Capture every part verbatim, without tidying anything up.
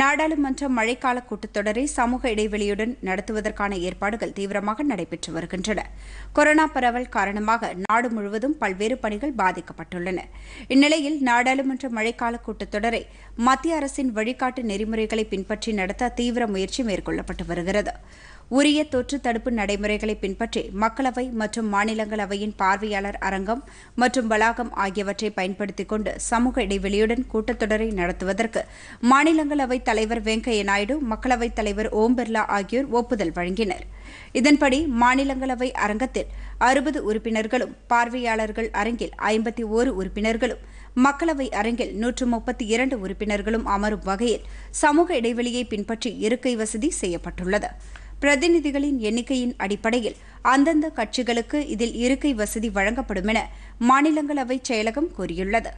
நாடாளுமன்ற மழைக்கால கூட்டத்தொடரை சமூக இடைவெளியுடன் நடத்துவதற்கான ஏற்பாடுகள் தீவிரமாக நடைபெற்று வருகின்றன. கொரோனா பரவல் காரணமாக நாடு முழுவதும் பல்வேறு பணிகள் பாதிக்கப்பட்டுள்ளன. இந்நிலையில் நாடாளுமன்ற மழைக்கால கூட்டத்தொடரை மத்திய அரசின் வழிகாட்டு நெறிமுறைகளை பின்பற்றி நடத்த தீவிர முயற்சி மேற்கொள்ளப்பட்டு வருகிறது. உரிய தொற்று தடுப்பு நடைமுறைகளை பின்பற்றி மக்களவை மற்றும் மாநிலங்களவையின் பார்வையாளர் அரங்கம் மற்றும் வளாகம் ஆகியவற்றை பயன்படுத்திக் கொண்டு சமூக இடைவெளியுடன் கூட்டத்தொடரை நடத்துவதற்கு மாநிலங்களவைத் தலைவர் வெங்கையா நாயுடு, மக்களவைத் தலைவர் ஓம் பிர்லா ஆகியோர் ஒப்புதல் வழங்கினர். இதன்படி மாநிலங்களவை அரங்கத்தில் அறுபது உறுப்பினர்களும், பார்வையாளர்கள் அரங்கில் ஐம்பத்தி ஒன்று உறுப்பினர்களும், மக்களவை அரங்கில் நூற்று முப்பத்தி இரண்டு உறுப்பினர்களும் அமரும் வகையில் சமூக இடைவெளியை பின்பற்றி இருக்கை வசதி செய்யப்பட்டுள்ளது. பிரதிநிதிகளின் எண்ணிக்கையின் அடிப்படையில் அந்தந்த கட்சிகளுக்கு இதில் இருக்கை வசதி வழங்கப்படும் என மாநிலங்களவை செயலகம் கூறியுள்ளது.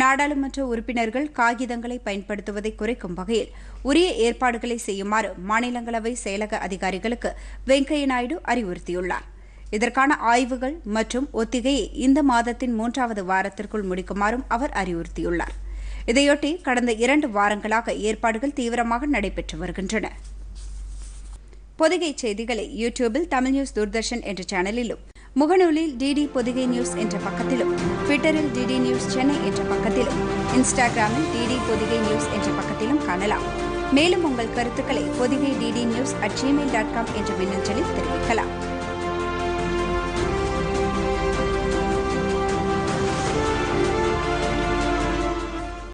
நாடாளுமன்ற உறுப்பினர்கள் காகிதங்களை பயன்படுத்துவதை குறைக்கும் வகையில் உரிய ஏற்பாடுகளை செய்யுமாறு மாநிலங்களவை செயலக அதிகாரிகளுக்கு வெங்கையா நாயுடு அறிவுறுத்தியுள்ளார். இதற்கான ஆய்வுகள் மற்றும் ஒத்திகையை இந்த மாதத்தின் மூன்றாவது வாரத்திற்குள் முடிக்குமாறும் அவர் அறிவுறுத்தியுள்ளார். இதையொட்டி கடந்த இரண்டு வாரங்களாக ஏற்பாடுகள் தீவிரமாக நடைபெற்று வருகின்றன. பொதிகை செய்திகளை யூடியூபில் தமிழ் நியூஸ் தூர்தர்ஷன் என்ற சேனலிலும், முகநூலில் டிடி பொதிகை நியூஸ் என்ற பக்கத்திலும், ட்விட்டரில் டிடி நியூஸ் சென்னை என்ற பக்கத்திலும், இன்ஸ்டாகிராமில் டிடி பொதிகை நியூஸ் என்ற பக்கத்திலும் காணலாம். மேலும் உங்கள் கருத்துக்களை Pothigai DD news at gmail dot com என்ற மின்னஞ்சலில் தெரிவிக்கலாம்.